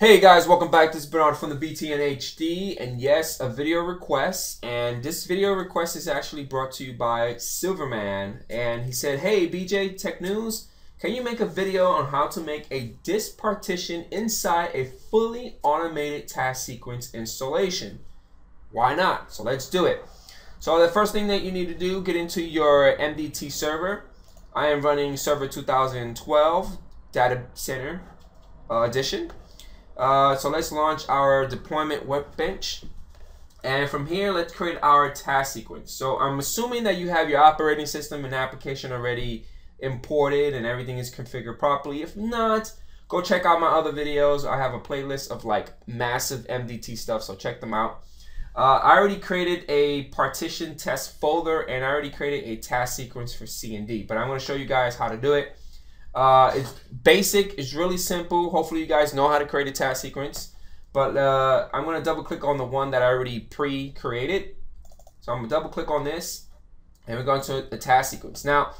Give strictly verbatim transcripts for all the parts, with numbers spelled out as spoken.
Hey guys, welcome back. This is Bernard from the B T N H D, and yes, a video request, and this video request is actually brought to you by Silverman, and he said, hey B J Tech News, can you make a video on how to make a disk partition inside a fully automated task sequence installation? Why not? So let's do it. So the first thing that you need to do, get into your M D T server. I am running server two thousand twelve data center uh, edition. Uh, so let's launch our deployment workbench, and from here let's create our task sequence. So I'm assuming that you have your operating system and application already imported and everything is configured properly. If not, go check out my other videos. I have a playlist of like massive M D T stuff, so check them out. Uh, I already created a partition test folder, and I already created a task sequence for C and D, but I'm going to show you guys how to do it. Uh, it's basic, it's really simple. Hopefully you guys know how to create a task sequence, but uh, I'm gonna double click on the one that I already pre-created. So I'm gonna double click on this, and we're going to the task sequence. Now,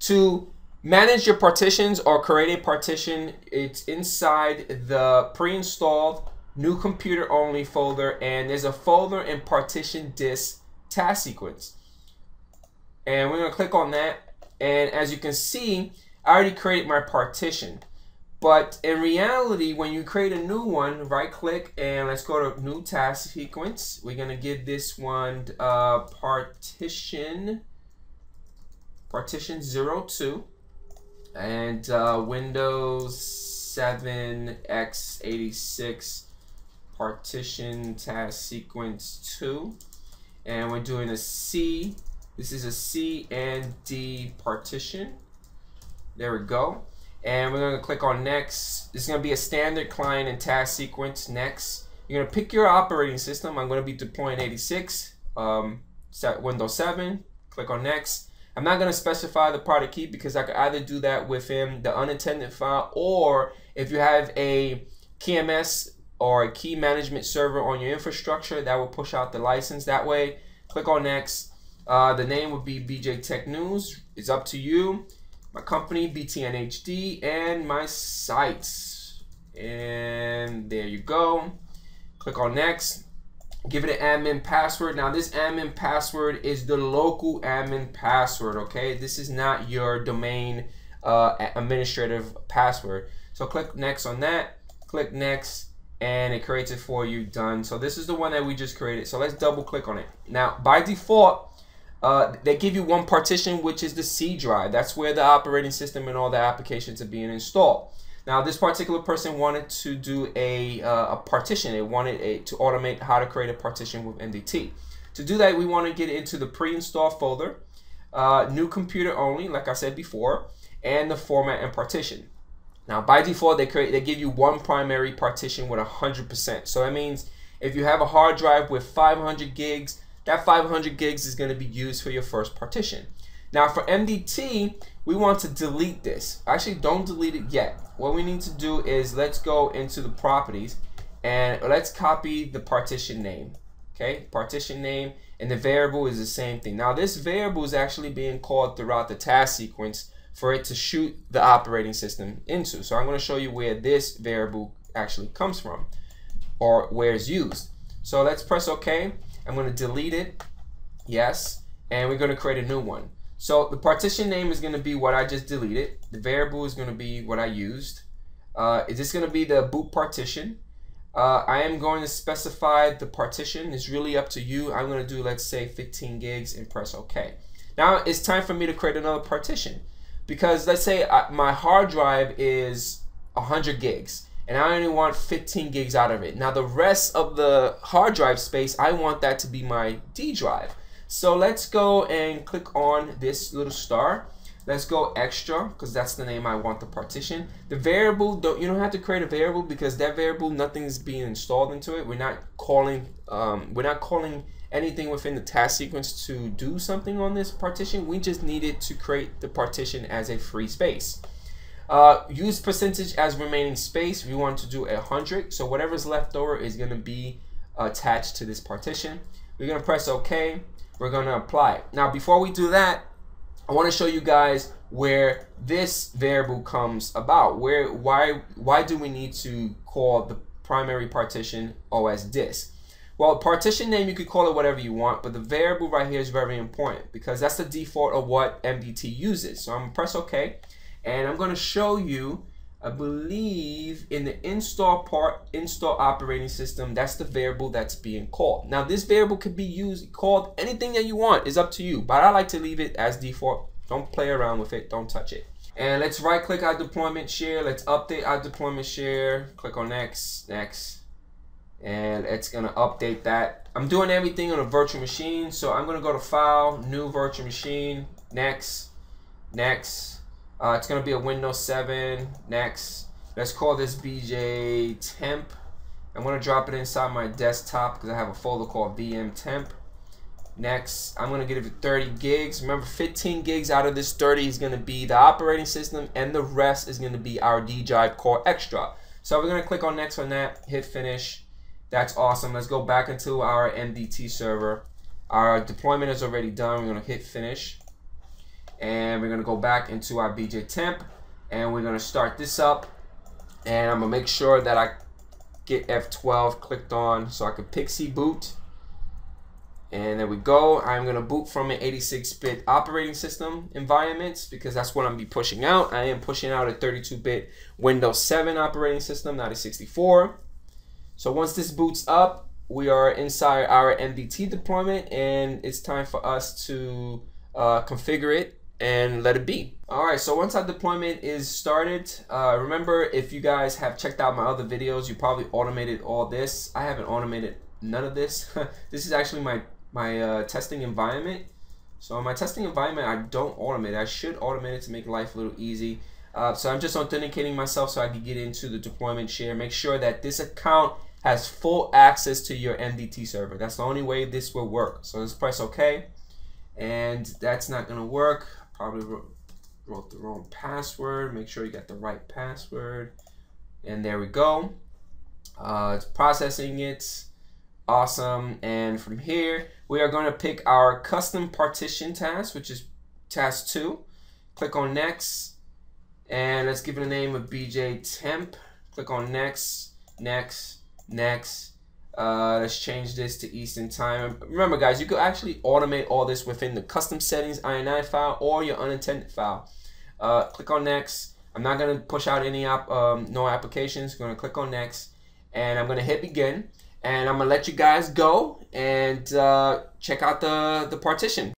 to manage your partitions or create a partition, it's inside the pre-installed new computer only folder, and there's a folder in partition disk task sequence. And we're gonna click on that, and as you can see, I already created my partition, but in reality, when you create a new one, right click and let's go to new task sequence. We're gonna give this one uh, partition partition zero two, and uh, Windows seven x eighty-six partition task sequence two, and we're doing a C. This is a C and D partition. There we go, and we're going to click on next. This is going to be a standard client and task sequence. Next, you're going to pick your operating system. I'm going to be deploying eighty-six, um, set Windows seven. Click on next. I'm not going to specify the product key because I could either do that within the unintended file, or if you have a K M S or a key management server on your infrastructure, that will push out the license that way. Click on next. Uh, the name would be B J Tech News. It's up to you. My company, B T N H D, and my sites. And there you go. Click on next. Give it an admin password. Now this admin password is the local admin password, okay? This is not your domain uh, administrative password. So click next on that. Click next, and it creates it for you, done. So this is the one that we just created. So let's double click on it. Now by default, Uh, they give you one partition, which is the C drive. That's where the operating system and all the applications are being installed. Now, this particular person wanted to do a, uh, a partition. They wanted a, to automate how to create a partition with M D T. To do that, we want to get into the pre-install folder, uh, new computer only, like I said before, and the format and partition. Now, by default, they create they give you one primary partition with one hundred percent. So that means if you have a hard drive with five hundred gigs, that five hundred gigs is going to be used for your first partition. Now for M D T, we want to delete this. Actually, don't delete it yet. What we need to do is let's go into the properties and let's copy the partition name. Okay, partition name, and the variable is the same thing. Now this variable is actually being called throughout the task sequence for it to shoot the operating system into. So I'm going to show you where this variable actually comes from or where it's used. So let's press OK. I'm going to delete it, yes, and we're going to create a new one. So the partition name is going to be what I just deleted. The variable is going to be what I used. Uh, is this going to be the boot partition? Uh, I am going to specify the partition. It's really up to you. I'm going to do, let's say, fifteen gigs and press OK. Now it's time for me to create another partition, because let's say I, my hard drive is one hundred gigs. And I only want fifteen gigs out of it. Now the rest of the hard drive space, I want that to be my D drive. So let's go and click on this little star. Let's go extra, because that's the name I want the partition. The variable, don't, you don't have to create a variable, because that variable, nothing's being installed into it. We're not calling, um, we're not calling anything within the task sequence to do something on this partition. We just need it to create the partition as a free space. Uh, use percentage as remaining space. We want to do one hundred, so whatever's left over is going to be attached to this partition. We're going to press OK. We're going to apply it. Now before we do that, I want to show you guys where this variable comes about. Where why why do we need to call the primary partition or as disk. Well, partition name, you could call it whatever you want, but the variable right here is very important because that's the default of what M D T uses. So I'm gonna press OK, and I'm gonna show you, I believe in the install part, install operating system, that's the variable that's being called. Now this variable could be used, called anything that you want, is up to you, but I like to leave it as default. Don't play around with it, don't touch it. And let's right click our deployment share, let's update our deployment share, click on next, next. And it's gonna update that. I'm doing everything on a virtual machine, so I'm gonna go to file, new virtual machine, next, next. Uh, it's gonna be a Windows seven, next. Let's call this B J temp. I'm gonna drop it inside my desktop because I have a folder called V M temp. Next, I'm gonna give it thirty gigs. Remember, fifteen gigs out of this thirty is gonna be the operating system and the rest is gonna be our D drive called extra. So we're gonna click on next on that, hit finish. That's awesome. Let's go back into our M D T server. Our deployment is already done. We're gonna hit finish. And we're gonna go back into our B J temp and we're gonna start this up, and I'm gonna make sure that I get F twelve clicked on so I can pixie boot, and there we go. I'm gonna boot from an eighty-six bit operating system environments because that's what I'm be pushing out. I am pushing out a thirty-two bit Windows seven operating system, not a sixty-four. So once this boots up, we are inside our M D T deployment, and it's time for us to uh, configure it and let it be. Alright, so once our deployment is started, uh, remember, if you guys have checked out my other videos, you probably automated all this. I haven't automated none of this. This is actually my, my uh, testing environment. So in my testing environment, I don't automate. I should automate it to make life a little easy. Uh, so I'm just authenticating myself so I can get into the deployment share. Make sure that this account has full access to your M D T server. That's the only way this will work. So let's press OK. And that's not gonna work. Probably wrote the wrong password. Make sure you got the right password. And there we go. Uh, it's processing it. Awesome. And from here, we are gonna pick our custom partition task, which is task two. Click on next. And let's give it a name of B J temp. Click on next, next, next. Uh, let's change this to Eastern Time. Remember, guys, you could actually automate all this within the custom settings I N I file or your unintended file. Uh, click on next. I'm not gonna push out any app, um, no applications. I'm gonna click on next, and I'm gonna hit begin. And I'm gonna let you guys go and uh, check out the the partition.